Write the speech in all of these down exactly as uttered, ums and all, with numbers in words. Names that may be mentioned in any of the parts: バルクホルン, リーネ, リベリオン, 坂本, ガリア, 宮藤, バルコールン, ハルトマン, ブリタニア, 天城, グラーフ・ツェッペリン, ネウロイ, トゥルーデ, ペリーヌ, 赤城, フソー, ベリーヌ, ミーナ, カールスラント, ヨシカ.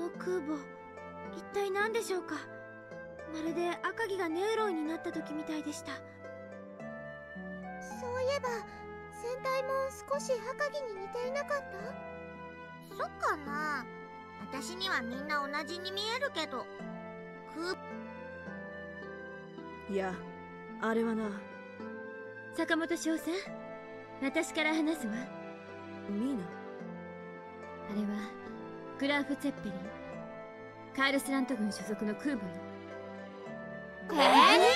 の空母一体何でしょうか。まるで赤城がネウロイになった時みたいでした。そういえば船体も少し赤城に似ていなかった。そっかな、私にはみんな同じに見えるけど。空母…いや、あれはな。坂本少佐、私から話すわ。ミーナ、あれはグラーフ・ツェッペリン、カールスラント軍所属の空母よ。えー、あれ、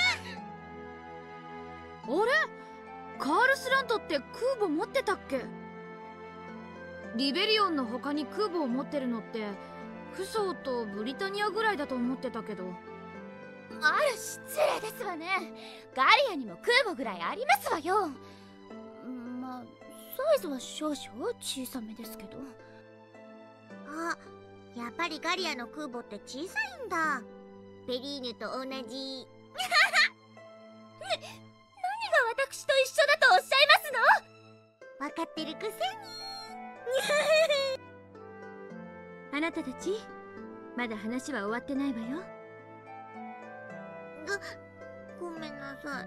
カールスラントって空母持ってたっけ。リベリオンの他に空母を持ってるのってフソーとブリタニアぐらいだと思ってたけど。あら、失礼ですわね。ガリアにも空母ぐらいありますわよ。まあサイズは少々小さめですけど。あ、やっぱりガリアの空母って小さいんだ。ベリーヌと同じ。な、何が私と一緒だとおっしゃいますの。分かってるくせに。あなたたち、まだ話は終わってないわよ。ご、ごめんなさい。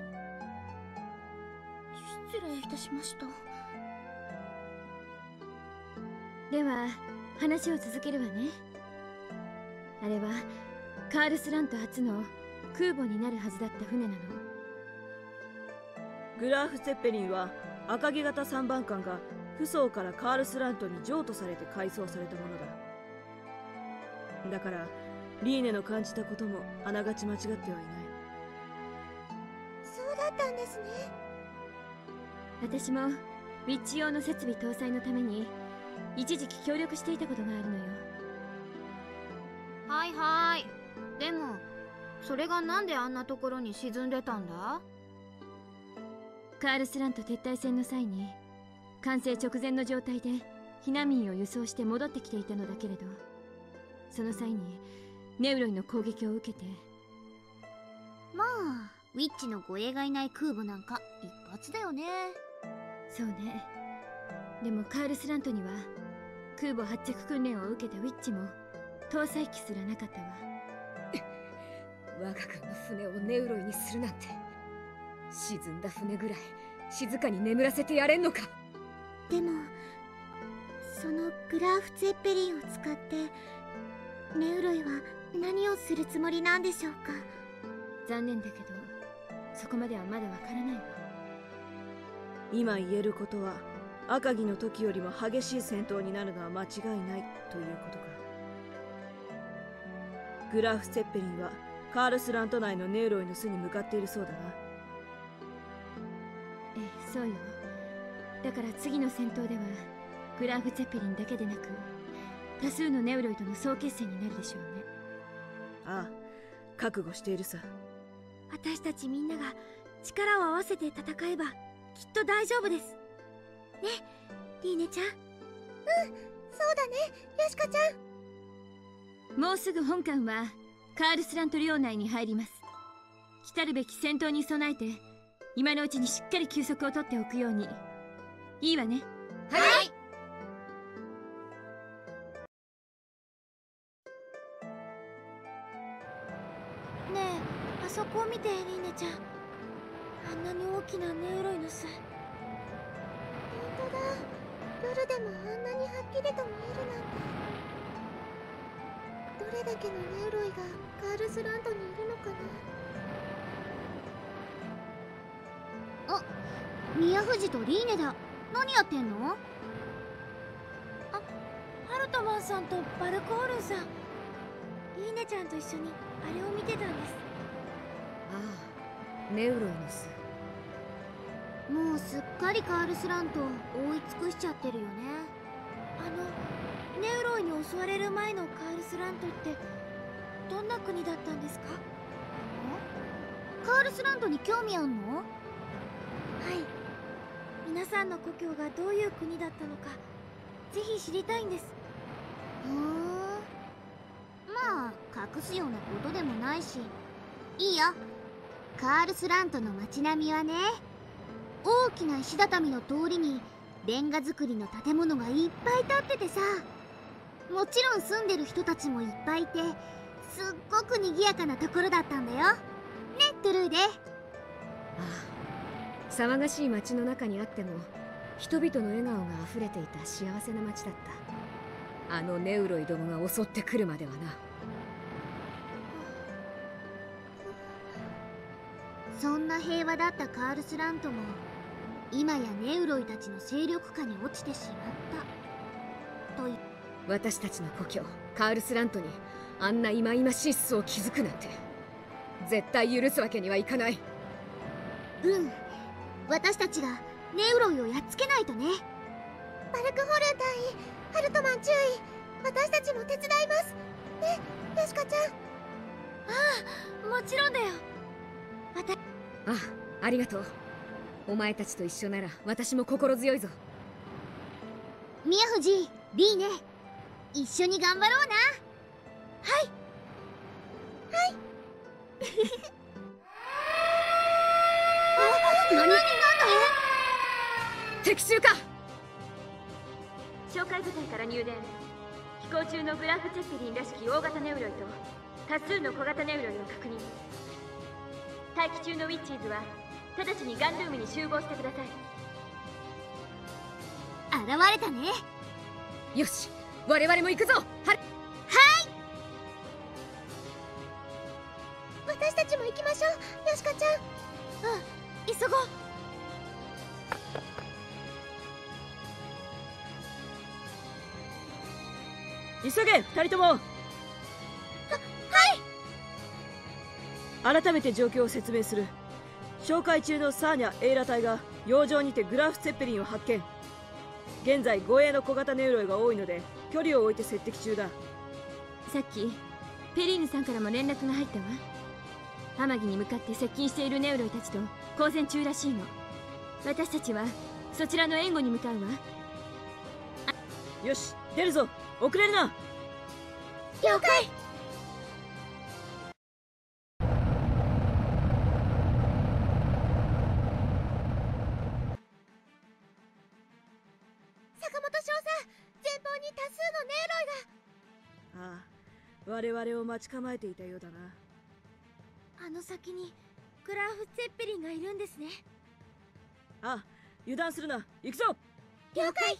失礼いたしました。では、話を続けるわね。あれは、カールスラント初の空母になるはずだった船なの。グラーフ・ツェッペリンは赤毛型さんばんかんがフソーからカールスラントに譲渡されて改装されたものだ。だからリーネの感じたこともあながち間違ってはいない。そうだったんですね。私もウィッチ用の設備搭載のために一時期協力していたことがあるのよ。はいはい。でもそれがなんであんなところに沈んでたんだ。カールスラント撤退戦の際に完成直前の状態で避難民を輸送して戻ってきていたのだけれど、その際にネウロイの攻撃を受けて。まあウィッチの護衛がいない空母なんか一発だよね。そうね。でもカールスラントには空母発着訓練を受けたウィッチも搭載機すらなかったわ。我が軍の船をネウロイにするなんて、沈んだ船ぐらい静かに眠らせてやれんのか。でもそのグラーフ・ツェッペリンを使ってネウロイは何をするつもりなんでしょうか。残念だけどそこまではまだわからないわ。今言えることは、赤城の時よりも激しい戦闘になるのは間違いないということか。グラーフ・ツェッペリンはカールスラント内のネウロイの巣に向かっているそうだな。ええ、そうよ。だから次の戦闘ではグラーフ・ツェッペリンだけでなく多数のネウロイとの総決戦になるでしょうね。ああ、覚悟しているさ。私たちみんなが力を合わせて戦えばきっと大丈夫ですね、リーネちゃん。うん、そうだね、ヨシカちゃん。もうすぐ本艦はカールスラント領内に入ります。来たるべき戦闘に備えて今のうちにしっかり休息をとっておくように。いいわね。はい、はい。ねえ、あそこを見て、リーネちゃん。あんなに大きなネウロイの巣。ほんとだ、夜でもあんなにはっきりと見えるなんて。どれだけのネウロイがカールスラントにいるのかな。あ、宮藤とリーネだ。何やってんの。あ、ハルトマンさんとバルコールンさん。リーネちゃんと一緒にあれを見てたんです。ああ、ネウロイの巣。もうすっかりカールスラントを覆い尽くしちゃってるよね。あのネウロイに襲われる前のカールスラントってどんな国だったんですか？カールスラントに興味あんの？はい、皆さんの故郷がどういう国だったのかぜひ知りたいんです。ふん、まあ隠すようなことでもないしいいよ。カールスラントの街並みはね、大きな石畳の通りにレンガ造りの建物がいっぱい建っててさ、もちろん住んでる人たちもいっぱいいて、すっごく賑やかなところだったんだよ。ね、トゥルーデ。ああ、騒がしい街の中にあっても人々の笑顔があふれていた幸せな街だった。あのネウロイどもが襲ってくるまではな。そんな平和だったカールスラントも今やネウロイたちの勢力下に落ちてしまったという。私たちの故郷カールスラントにあんな忌々しい巣を築くなんて絶対許すわけにはいかない。うん、私たちがネウロイをやっつけないとね。バルクホルン隊員、ハルトマン注意、私たちも手伝いますね、ヨシカちゃん。ああ、もちろんだよ。また、ああ、ありがとう。お前たちと一緒なら私も心強いぞ。宮藤、リーネ、一緒に頑張ろうな。はいはいあ、何、何、何、敵襲か。哨戒部隊から入電。飛行中のグラフチェッペリンらしき大型ネウロイと多数の小型ネウロイを確認。待機中のウィッチーズは直ちにガンルームに集合してください。現れたね。よし、我々も行くぞ。ははい、私たちも行きましょう、ヨシカちゃん。うん、急ごう。急げ、二人とも。は、はい。改めて状況を説明する。紹介中のサーニャ・エイラ隊が洋上にてグラフ・ツェッペリンを発見。現在護衛の小型ネウロイが多いので距離を置いて接敵中だ。さっきペリーヌさんからも連絡が入ったわ。天城に向かって接近しているネウロイたちと交戦中らしいの。私たちはそちらの援護に向かうわ。よし、出るぞ。遅れるな。了解。坂本少佐、前方に多数のネウロイが。ああ、我々を待ち構えていたようだな。あの先にグラフ・ツェッペリンがいるんですね。ああ、油断するな。行くぞ。了解。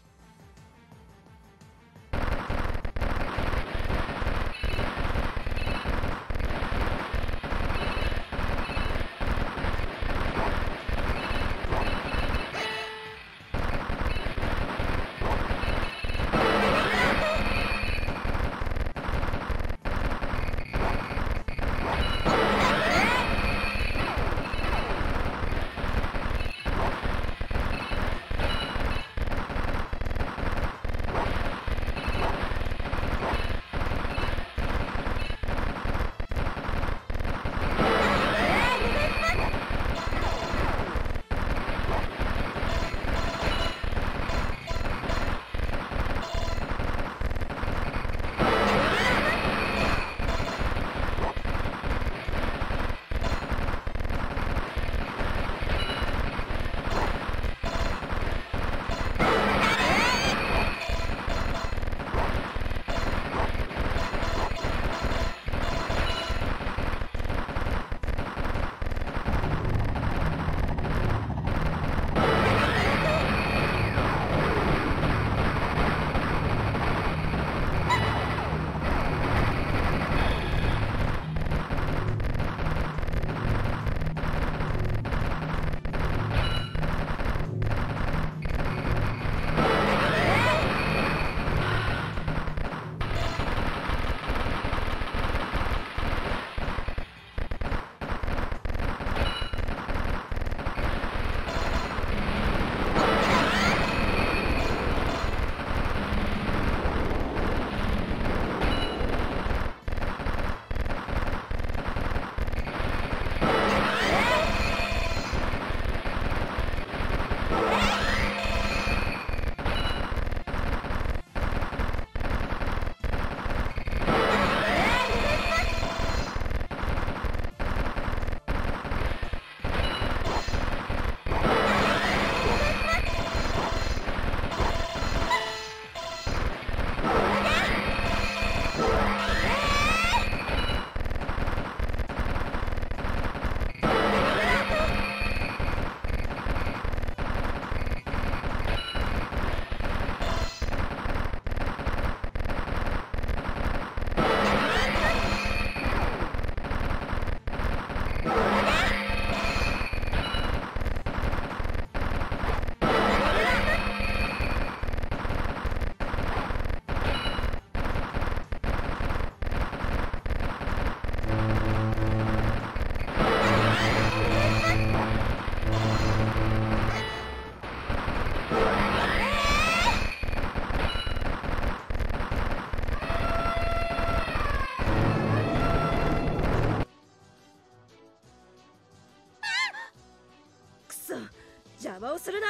邪魔をするな。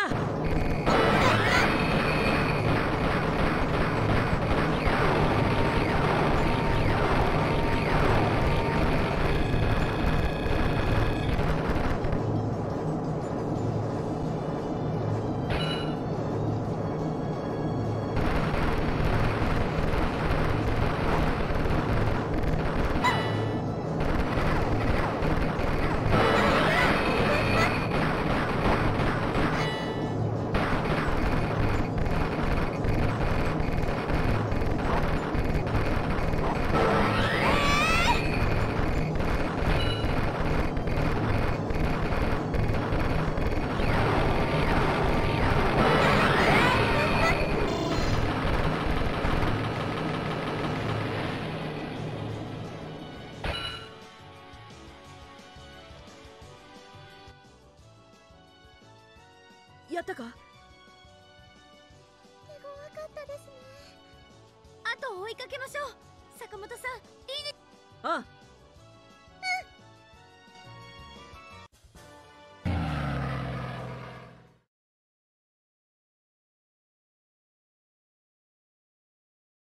やったか？手強かったですね。あと追いかけましょう。坂本さん、リーネ。ああ。